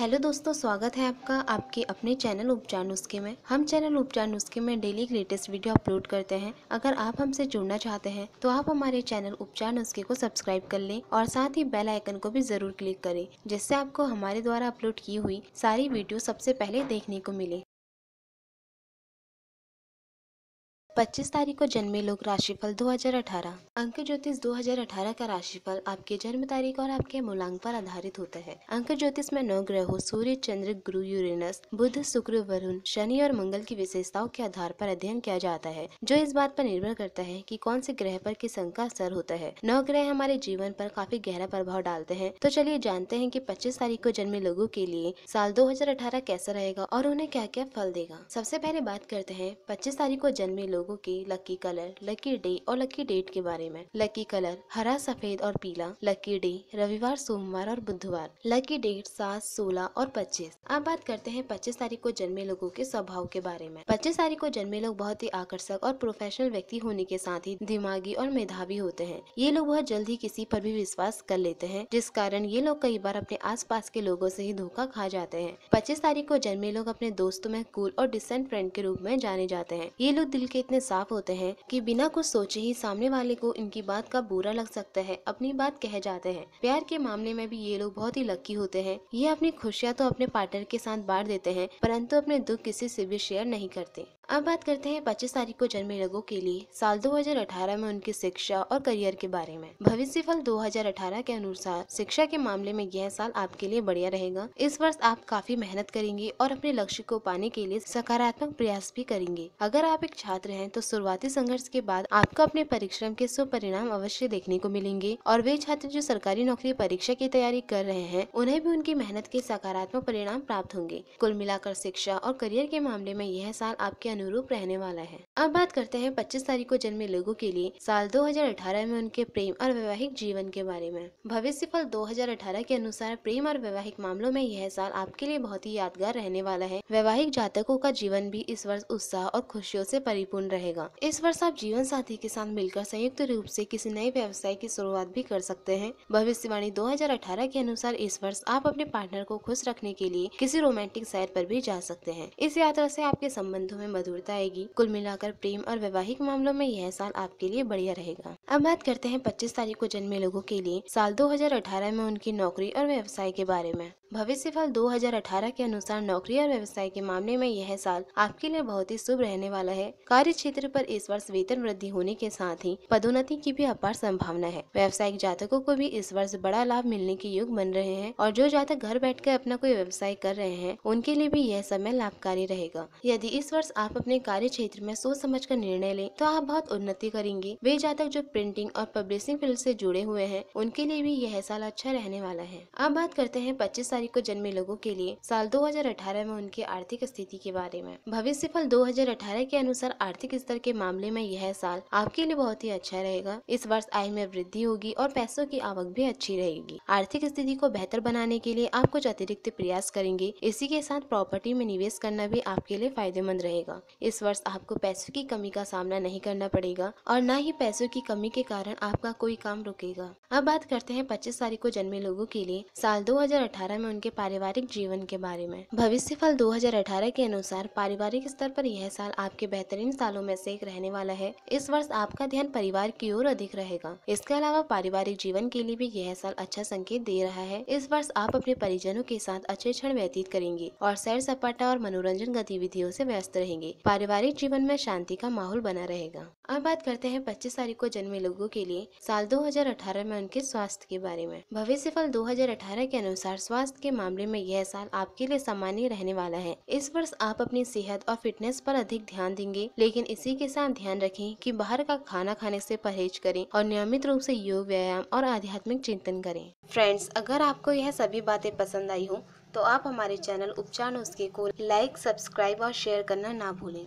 Hello दोस्तों, स्वागत है आपका आपके अपने चैनल उपचार नुस्खे में। हम चैनल उपचार नुस्खे में डेली लेटेस्ट वीडियो अपलोड करते हैं। अगर आप हमसे जुड़ना चाहते हैं तो आप हमारे चैनल उपचार नुस्खे को सब्सक्राइब कर लें और साथ ही बेल आइकन को भी जरूर क्लिक करें, जिससे आपको हमारे द्वारा अपलोड की हुई सारी वीडियो सबसे पहले देखने को मिले। 25 तारीख को जन्मे लोग राशिफल 2018। अंक ज्योतिष 2018 का राशिफल आपके जन्म तारीख और आपके मूलांक पर आधारित होता है। अंक ज्योतिष में 9 ग्रहों सूर्य, चंद्र, गुरु, यूरेनस, बुध, शुक्र, वरुण, शनि और मंगल की विशेषताओं के आधार पर अध्ययन किया जाता है, जो इस बात पर निर्भर करता है कि कौन से ग्रह पर किस अंक का असर होता है। 9 ग्रह हमारे जीवन पर काफी गहरा प्रभाव डालते हैं। तो चलिए जानते हैं कि 25 तारीख को जन्मे लोगों के लिए साल 2018 कैसा रहेगा और उन्हें क्या क्या फल देगा। सबसे पहले बात करते हैं 25 तारीख को जन्मे लोग की लकी कलर, लकी डे और लकी डेट के बारे में। लकी कलर हरा, सफेद और पीला। लकी डे रविवार, सोमवार और बुधवार। लकी डेट 7, 16 और 25। अब बात करते हैं 25 तारीख को जन्मे लोगों के स्वभाव के बारे में। 25 तारीख को जन्मे लोग बहुत ही आकर्षक और प्रोफेशनल व्यक्ति होने के साथ ही दिमागी और मेधावी होते हैं। ये लोग बहुत जल्द ही किसी पर भी विश्वास कर लेते हैं, जिस कारण ये लोग कई बार अपने आसपास के लोगों से ही धोखा खा जाते हैं। 25 तारीख को जन्मे लोग अपने दोस्तों में कूल और डिसेंट फ्रेंड के रूप में जाने जाते हैं। ये लोग दिल के इतने साफ होते हैं कि बिना कुछ सोचे ही सामने वाले को इनकी बात का बुरा लग सकता है, अपनी बात कह जाते हैं। प्यार के मामले में भी ये लोग बहुत ही लकी होते हैं। ये अपनी खुशियां तो अपने पार्टनर के साथ बांट देते हैं, परंतु अपने दुख किसी से भी शेयर नहीं करते। अब बात करते हैं 25 तारीख को जन्मे लोगों के लिए साल 2018 में उनकी शिक्षा और करियर के बारे में। भविष्यफल 2018 के अनुसार शिक्षा के मामले में यह साल आपके लिए बढ़िया रहेगा। इस वर्ष आप काफी मेहनत करेंगे और अपने लक्ष्य को पाने के लिए सकारात्मक प्रयास भी करेंगे। अगर आप एक छात्र हैं तो शुरुआती संघर्ष के बाद आपको अपने परिश्रम के सुपरिणाम अवश्य देखने को मिलेंगे और वे छात्र जो सरकारी नौकरी परीक्षा की तैयारी कर रहे हैं उन्हें भी उनकी मेहनत के सकारात्मक परिणाम प्राप्त होंगे। कुल मिलाकर शिक्षा और करियर के मामले में यह साल आपके अनुरूप रहने वाला है। अब बात करते हैं 25 तारीख को जन्मे लोगों के लिए साल 2018 में उनके प्रेम और वैवाहिक जीवन के बारे में। भविष्यफल 2018 के अनुसार प्रेम और वैवाहिक मामलों में यह साल आपके लिए बहुत ही यादगार रहने वाला है। वैवाहिक जातकों का जीवन भी इस वर्ष उत्साह और खुशियों से परिपूर्ण रहेगा। इस वर्ष आप जीवन साथी के साथ मिलकर संयुक्त रूप से किसी नए व्यवसाय की शुरुआत भी कर सकते हैं। भविष्यवाणी 2018 के अनुसार इस वर्ष आप अपने पार्टनर को खुश रखने के लिए किसी रोमांटिक सैर पर भी जा सकते हैं। इस यात्रा से आपके संबंधों में मधुरता आएगी। कुल मिलाकर प्रेम और वैवाहिक मामलों में यह साल आपके लिए बढ़िया रहेगा। अब बात करते हैं 25 तारीख को जन्मे लोगों के लिए साल 2018 में उनकी नौकरी और व्यवसाय के बारे में। भविष्यफल 2018 के अनुसार नौकरी और व्यवसाय के मामले में यह साल आपके लिए बहुत ही शुभ रहने वाला है। कार्य क्षेत्र पर इस वर्ष वेतन वृद्धि होने के साथ ही पदोन्नति की भी अपार संभावना है। व्यावसायिक जातकों को भी इस वर्ष बड़ा लाभ मिलने के योग बन रहे हैं और जो जातक घर बैठकर अपना कोई व्यवसाय कर रहे हैं उनके लिए भी यह समय लाभकारी रहेगा। यदि इस वर्ष आप अपने कार्य क्षेत्र में सोच समझकर निर्णय लें तो आप बहुत उन्नति करेंगे। वे जातक जो प्रिंटिंग और पब्लिशिंग फील्ड से जुड़े हुए हैं उनके लिए भी यह साल अच्छा रहने वाला है। अब बात करते हैं 25 तारीख को जन्मे लोगों के लिए साल 2018 में उनकी आर्थिक स्थिति के बारे में। भविष्यफल 2018 के अनुसार आर्थिक स्तर के मामले में यह साल आपके लिए बहुत ही अच्छा रहेगा। इस वर्ष आय में वृद्धि होगी और पैसों की आवक भी अच्छी रहेगी। आर्थिक स्थिति को बेहतर बनाने के लिए आप कुछ अतिरिक्त प्रयास करेंगे। इसी के साथ प्रॉपर्टी में निवेश करना भी आपके लिए फायदेमंद रहेगा। इस वर्ष आपको पैसों की कमी का सामना नहीं करना पड़ेगा और न ही पैसों की कमी के कारण आपका कोई काम रुकेगा। अब बात करते हैं 25 तारीख को जन्मे लोगों के लिए साल 2018 में उनके पारिवारिक जीवन के बारे में। भविष्यफल 2018 के अनुसार पारिवारिक स्तर पर यह साल आपके बेहतरीन सालों में से एक रहने वाला है। इस वर्ष आपका ध्यान परिवार की ओर अधिक रहेगा। इसके अलावा पारिवारिक जीवन के लिए भी यह साल अच्छा संकेत दे रहा है। इस वर्ष आप अपने परिजनों के साथ अच्छे क्षण व्यतीत करेंगे और सैर सपाटा और मनोरंजन गतिविधियों से व्यस्त रहेंगे। पारिवारिक जीवन में शांति का माहौल बना रहेगा। अब बात करते हैं 25 तारीख को जन्मे लोगों के लिए साल 2018 में उनके स्वास्थ्य के बारे में। भविष्यफल 2018 के अनुसार स्वास्थ्य के मामले में यह साल आपके लिए सामान्य रहने वाला है। इस वर्ष आप अपनी सेहत और फिटनेस पर अधिक ध्यान देंगे, लेकिन इसी के साथ ध्यान रखें कि बाहर का खाना खाने से परहेज करें और नियमित रूप से योग, व्यायाम और आध्यात्मिक चिंतन करें। फ्रेंड्स, अगर आपको यह सभी बातें पसंद आई हो तो आप हमारे चैनल उपचार नुस्खे को लाइक, सब्सक्राइब और शेयर करना ना भूलें।